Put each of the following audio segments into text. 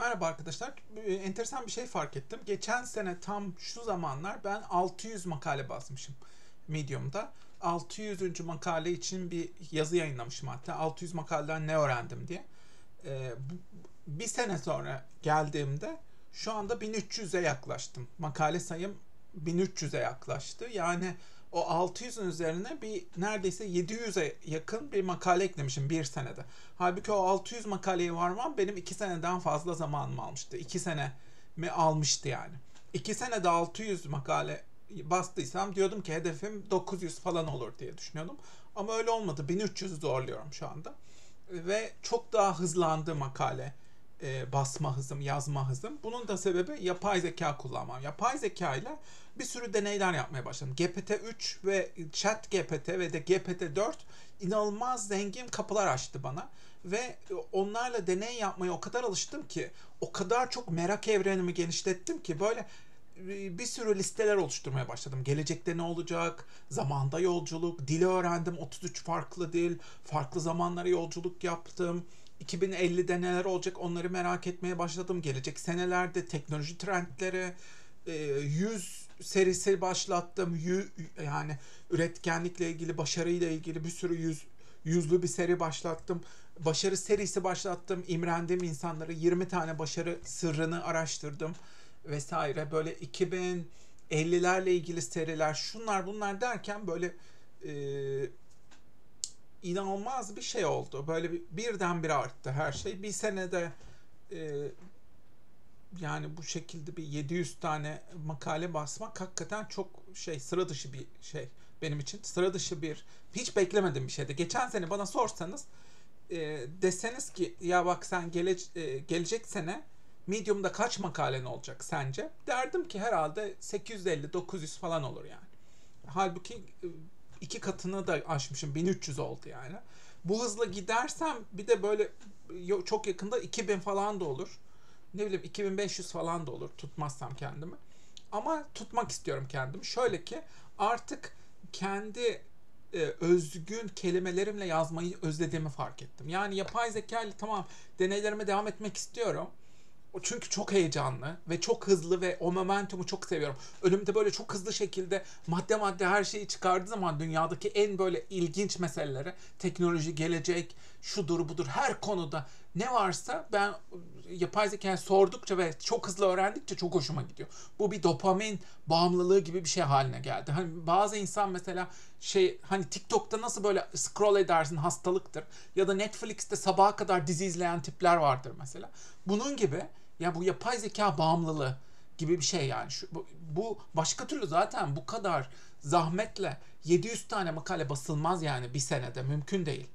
Merhaba arkadaşlar. Enteresan bir şey fark ettim. Geçen sene tam şu zamanlar ben 600 makale basmışım Medium'da. 600. makale için bir yazı yayınlamışım hatta. 600 makaleden ne öğrendim diye. Bir sene sonra geldiğimde şu anda 1300'e yaklaştım. Makale sayım 1300'e yaklaştı. Yani o 600'ün üzerine bir neredeyse 700'e yakın bir makale eklemişim bir senede. Halbuki o 600 makaleye varmam benim 2 seneden fazla zamanımı almıştı. 2 sene mi almıştı yani. 2 senede 600 makale bastıysam diyordum ki hedefim 900 falan olur diye düşünüyordum. Ama öyle olmadı. 1300'ü zorluyorum şu anda. Ve çok daha hızlandı makale basma hızım, yazma hızım. Bunun da sebebi yapay zeka kullanmam. Yapay zeka ile bir sürü deneyler yapmaya başladım. GPT-3 ve ChatGPT ve de GPT-4 inanılmaz zengin kapılar açtı bana. Ve onlarla deney yapmaya o kadar alıştım ki, o kadar çok merak evrenimi genişlettim ki böyle bir sürü listeler oluşturmaya başladım. Gelecekte ne olacak? Zamanda yolculuk, dili öğrendim. 33 farklı dil, farklı zamanlara yolculuk yaptım. 2050'de neler olacak onları merak etmeye başladım. Gelecek senelerde teknoloji trendleri, 100 serisi başlattım. Yani üretkenlikle ilgili, başarıyla ilgili bir sürü yüzlü bir seri başlattım. Başarı serisi başlattım. İmrendiğim insanlara 20 tane başarı sırrını araştırdım vesaire. Böyle 2050'lerle ilgili seriler, şunlar bunlar derken böyle inanılmaz bir şey oldu. Böyle birdenbire arttı her şey. Bir senede yani bu şekilde bir 700 tane makale basmak hakikaten çok sıra dışı bir şey. Benim için sıra dışı hiç beklemediğim bir şeydi. Geçen sene bana sorsanız deseniz ki ya bak sen gelecek sene Medium'da kaç makalen olacak sence? Derdim ki herhalde 850-900 falan olur yani. Halbuki 2 katını da aşmışım. 1300 oldu yani. Bu hızla gidersem bir de böyle çok yakında 2000 falan da olur. Ne bileyim 2500 falan da olur tutmazsam kendimi. Ama tutmak istiyorum kendimi. Şöyle ki artık kendi özgün kelimelerimle yazmayı özlediğimi fark ettim. Yani yapay zeka ile tamam deneylerime devam etmek istiyorum. Çünkü çok heyecanlı ve çok hızlı ve o momentumu çok seviyorum. Önümde böyle çok hızlı şekilde madde her şeyi çıkardığı zaman dünyadaki en böyle ilginç meselelere, teknoloji, gelecek, şudur budur her konuda ne varsa ben yapay zekaya sordukça ve çok hızlı öğrendikçe çok hoşuma gidiyor. Bu bir dopamin bağımlılığı gibi bir şey haline geldi. Hani bazı insan mesela hani TikTok'ta nasıl böyle scroll edersin hastalıktır ya da Netflix'te sabaha kadar dizi izleyen tipler vardır mesela. Bunun gibi ya bu yapay zeka bağımlılığı gibi bir şey yani. Bu başka türlü zaten bu kadar zahmetle 700 tane makale basılmaz yani bir senede mümkün değil.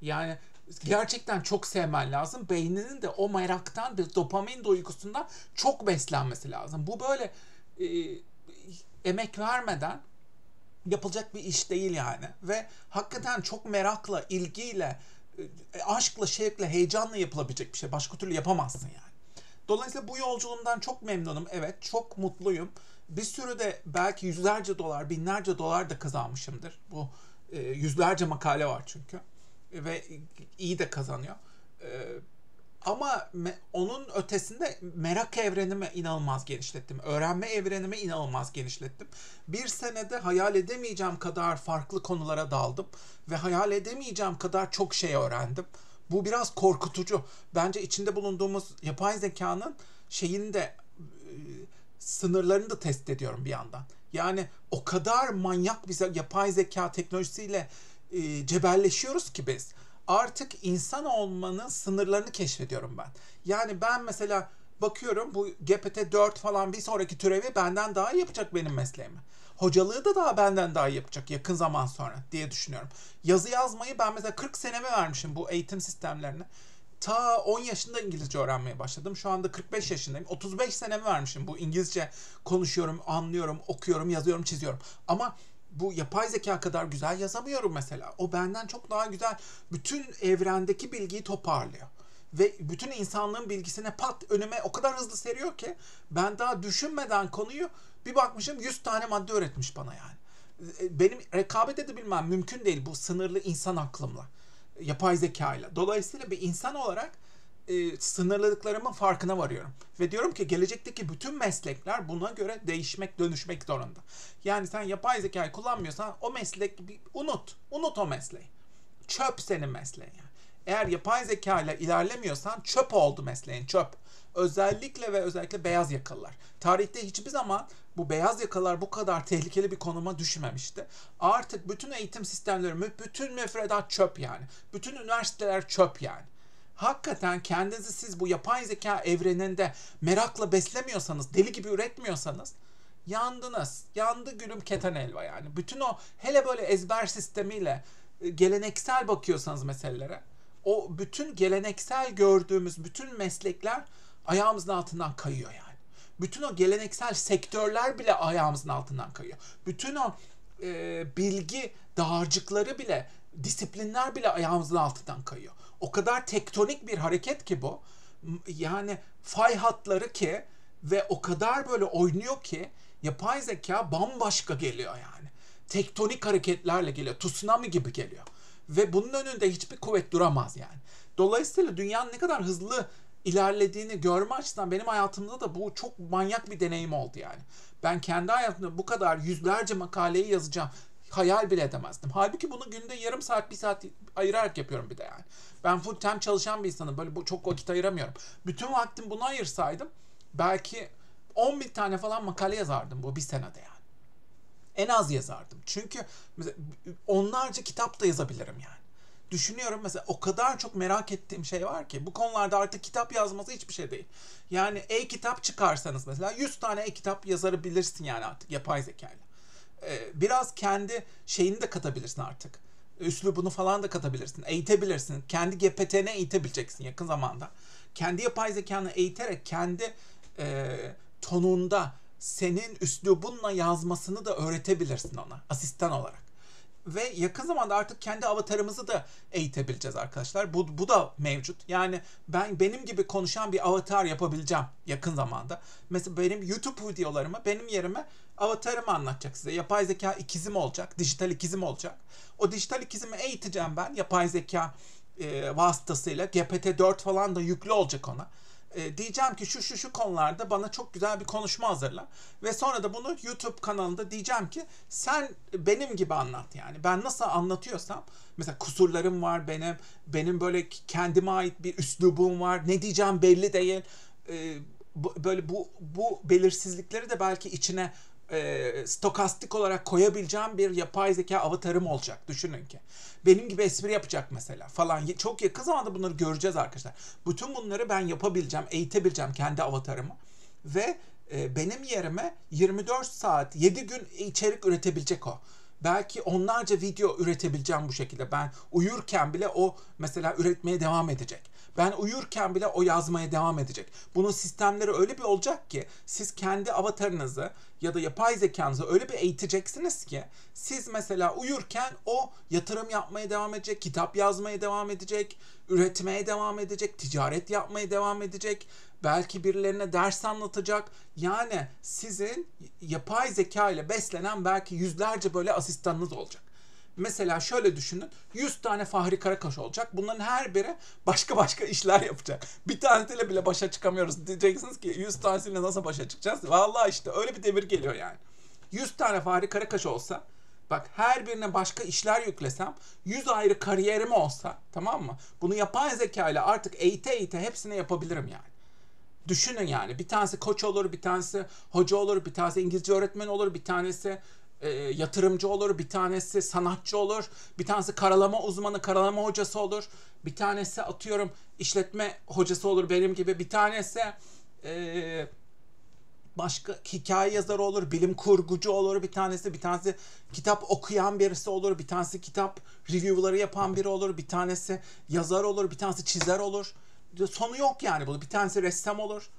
Yani gerçekten çok sevmen lazım. Beyninin de o meraktan bir dopamin duygusundan çok beslenmesi lazım. Bu böyle emek vermeden yapılacak bir iş değil yani. Ve hakikaten çok merakla, ilgiyle, aşkla, şevkle, heyecanla yapılabilecek bir şey. Başka türlü yapamazsın yani. Dolayısıyla bu yolculuğumdan çok memnunum. Evet, çok mutluyum. Bir sürü de belki yüzlerce dolar, binlerce dolar da kazanmışımdır. Bu yüzlerce makale var çünkü. Ve iyi de kazanıyor. Ama onun ötesinde merak evrenimi inanılmaz genişlettim. Öğrenme evrenimi inanılmaz genişlettim. Bir senede hayal edemeyeceğim kadar farklı konulara daldım. Ve hayal edemeyeceğim kadar çok şey öğrendim. Bu biraz korkutucu. Bence içinde bulunduğumuz yapay zekanın sınırlarını da test ediyorum bir yandan. Yani o kadar manyak bir yapay zeka teknolojisiyle cebelleşiyoruz ki biz. Artık insan olmanın sınırlarını keşfediyorum ben. Yani ben mesela bakıyorum bu GPT-4 falan bir sonraki türevi benden daha iyi yapacak benim mesleğimi. Hocalığı da daha benden daha iyi yapacak yakın zaman sonra diye düşünüyorum. Yazı yazmayı ben mesela 40 seneme vermişim bu eğitim sistemlerine. Ta 10 yaşında İngilizce öğrenmeye başladım. Şu anda 45 yaşındayım. 35 senemi vermişim bu İngilizce konuşuyorum, anlıyorum, okuyorum, yazıyorum, çiziyorum. Ama bu yapay zeka kadar güzel yazamıyorum mesela. O benden çok daha güzel bütün evrendeki bilgiyi toparlıyor. Ve bütün insanlığın bilgisine önüme o kadar hızlı seriyor ki ben daha düşünmeden konuyu bir bakmışım 100 tane madde öğretmiş bana yani. Benim rekabet edebilmem mümkün değil bu sınırlı insan aklımla. Yapay zekayla. Dolayısıyla bir insan olarak sınırladıklarımın farkına varıyorum. Ve diyorum ki gelecekteki bütün meslekler buna göre değişmek, dönüşmek zorunda. Yani sen yapay zekayı kullanmıyorsan o meslek, unut o mesleği. Çöp senin mesleğin. Eğer yapay zekayla ilerlemiyorsan çöp oldu mesleğin, çöp. Özellikle beyaz yakalılar. Tarihte hiçbir zaman bu beyaz yakalar bu kadar tehlikeli bir konuma düşmemişti. Artık bütün eğitim sistemleri, bütün müfredat çöp yani. Bütün üniversiteler çöp yani. Hakikaten kendinizi siz bu yapay zeka evreninde merakla beslemiyorsanız, deli gibi üretmiyorsanız yandınız. Yandı gülüm keten elva yani. Bütün o hele böyle ezber sistemiyle geleneksel bakıyorsanız meselelere, o bütün geleneksel gördüğümüz bütün meslekler ayağımızın altından kayıyor yani. Bütün o geleneksel sektörler bile ayağımızın altından kayıyor. Bütün o bilgi dağarcıkları bile, disiplinler bile ayağımızın altından kayıyor. O kadar tektonik bir hareket ki bu. Yani fay hatları ki ve o kadar böyle oynuyor ki yapay zeka bambaşka geliyor yani. Tektonik hareketlerle geliyor. Tsunami gibi geliyor. Ve bunun önünde hiçbir kuvvet duramaz yani. Dolayısıyla dünyanın ne kadar hızlı ilerlediğini görme açısından benim hayatımda da bu çok manyak bir deneyim oldu yani. Ben kendi hayatımda bu kadar yüzlerce makaleyi yazacağım hayal bile edemezdim. Halbuki bunu günde yarım saat, bir saat ayırarak yapıyorum bir de yani. Ben full time çalışan bir insanım. Böyle çok vakit ayıramıyorum. Bütün vaktim buna ayırsaydım belki 10.000 tane falan makale yazardım bu bir senede yani. En az yazardım. Çünkü onlarca kitap da yazabilirim yani. Düşünüyorum mesela o kadar çok merak ettiğim şey var ki bu konularda artık kitap yazması hiçbir şey değil. Yani e-kitap çıkarsanız mesela 100 tane e-kitap yazabilirsin yani artık yapay zekayla. Biraz kendi şeyini de katabilirsin artık. Üslubunu falan da katabilirsin. Eğitebilirsin. Kendi GPT'ne eğitebileceksin yakın zamanda. Kendi yapay zekanı eğiterek kendi tonunda senin üslubunla yazmasını da öğretebilirsin ona asistan olarak. Ve yakın zamanda artık kendi avatarımızı da eğitebileceğiz arkadaşlar. Bu da mevcut. Yani benim gibi konuşan bir avatar yapabileceğim yakın zamanda. Mesela benim YouTube videolarımı benim yerime avatarımı anlatacak size. Yapay zeka ikizim olacak. Dijital ikizim olacak. O dijital ikizimi eğiteceğim ben. Yapay zeka vasıtasıyla GPT-4 falan da yüklü olacak ona. Diyeceğim ki şu konularda bana çok güzel bir konuşma hazırla. Ve sonra da bunu YouTube kanalında diyeceğim ki sen benim gibi anlat yani. Ben nasıl anlatıyorsam mesela kusurlarım var benim böyle kendime ait bir üslubum var. Ne diyeceğim belli değil. Böyle bu belirsizlikleri de belki içine stokastik olarak koyabileceğim bir yapay zeka avatarım olacak. Düşünün ki. Benim gibi espri yapacak mesela falan. Çok yakın zamanda bunları göreceğiz arkadaşlar. Bütün bunları ben yapabileceğim, eğitebileceğim kendi avatarımı. Ve benim yerime 24 saat, 7 gün içerik üretebilecek o. Belki onlarca video üretebileceğim bu şekilde. Ben uyurken bile o mesela üretmeye devam edecek. Ben uyurken bile o yazmaya devam edecek. Bunun sistemleri öyle bir olacak ki siz kendi avatarınızı ya da yapay zekanızı öyle bir eğiteceksiniz ki siz mesela uyurken o yatırım yapmaya devam edecek, kitap yazmaya devam edecek, üretmeye devam edecek, ticaret yapmaya devam edecek, belki birilerine ders anlatacak. Yani sizin yapay zeka ile beslenen belki yüzlerce böyle asistanınız olacak. Mesela şöyle düşünün, 100 tane Fahri Karakaş olacak. Bunların her biri başka işler yapacak. Bir tanesiyle bile başa çıkamıyoruz. Diyeceksiniz ki 100 tanesiyle nasıl başa çıkacağız? Vallahi işte öyle bir devir geliyor yani. 100 tane Fahri Karakaş olsa, bak her birine başka işler yüklesem, 100 ayrı kariyerim olsa, tamam mı? Bunu yapay zeka ile artık eğite hepsini yapabilirim yani. Düşünün yani, bir tanesi koç olur, bir tanesi hoca olur, bir tanesi İngilizce öğretmen olur, bir tanesi yatırımcı olur, bir tanesi sanatçı olur, bir tanesi karalama uzmanı, karalama hocası olur, bir tanesi atıyorum işletme hocası olur benim gibi, bir tanesi başka hikaye yazarı olur, bilim kurgucu olur, bir tanesi kitap okuyan birisi olur, bir tanesi kitap review'ları yapan biri olur, bir tanesi yazar olur, bir tanesi çizer olur. Sonu yok yani bu. Bir tanesi ressam olur.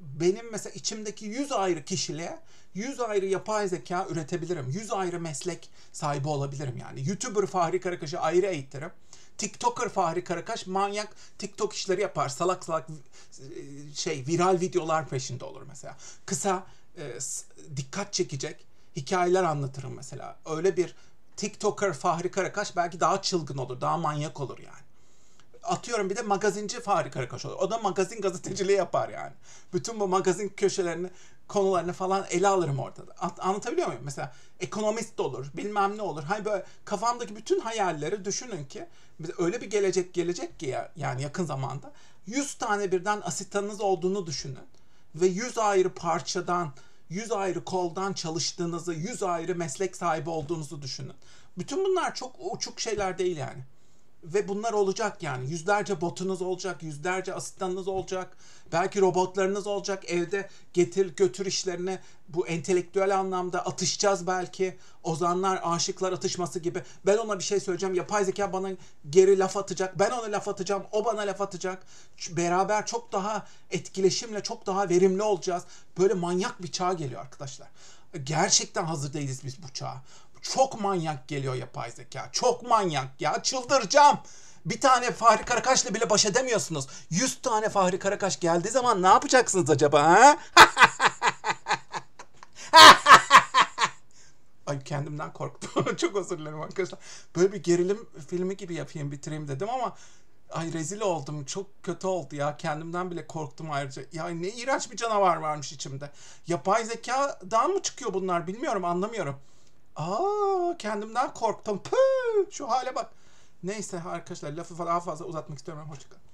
Benim mesela içimdeki 100 ayrı kişiliğe 100 ayrı yapay zeka üretebilirim. 100 ayrı meslek sahibi olabilirim yani. YouTuber Fahri Karakaş'ı ayrı eğitirim. TikToker Fahri Karakaş manyak TikTok işleri yapar. Salak viral videolar peşinde olur mesela. Kısa, dikkat çekecek hikayeler anlatırım mesela. Öyle bir TikToker Fahri Karakaş belki daha çılgın olur, daha manyak olur yani. atıyorum bir de magazinci Fahri Karakaş olur. O da magazin gazeteciliği yapar yani. Bütün bu magazin köşelerini, konularını falan ele alırım ortada. Anlatabiliyor muyum? Mesela ekonomist olur, bilmem ne olur. Hani böyle kafamdaki bütün hayalleri düşünün ki öyle bir gelecek gelecek ki ya, yani yakın zamanda 100 tane birden asistanınız olduğunu düşünün. Ve 100 ayrı parçadan, 100 ayrı koldan çalıştığınızı, 100 ayrı meslek sahibi olduğunuzu düşünün. Bütün bunlar çok uçuk şeyler değil yani. Ve bunlar olacak yani. Yüzlerce botunuz olacak, yüzlerce asistanınız olacak. Belki robotlarınız olacak. Evde getir götür işlerini bu entelektüel anlamda atışacağız belki. Ozanlar, aşıklar atışması gibi. Ben ona bir şey söyleyeceğim. Yapay zeka bana geri laf atacak. Ben ona laf atacağım. O bana laf atacak. Beraber çok daha etkileşimle çok daha verimli olacağız. Böyle manyak bir çağ geliyor arkadaşlar. Gerçekten hazır değiliz biz bu çağa. Çok manyak geliyor yapay zeka. Çok manyak ya. Çıldıracağım. Bir tane Fahri Karakaş'la bile baş edemiyorsunuz. 100 tane Fahri Karakaş geldiği zaman ne yapacaksınız acaba? Ha? Ay kendimden korktum. Çok özür dilerim arkadaşlar. Böyle bir gerilim filmi gibi yapayım bitireyim dedim ama ay rezil oldum. Çok kötü oldu ya. Kendimden bile korktum ayrıca. Ya ne iğrenç bir canavar varmış içimde. Yapay zekadan mı çıkıyor bunlar bilmiyorum, anlamıyorum. Aa, kendimden korktum. Püh, şu hale bak. Neyse arkadaşlar, lafı daha fazla uzatmak istemiyorum. Hoşçakalın.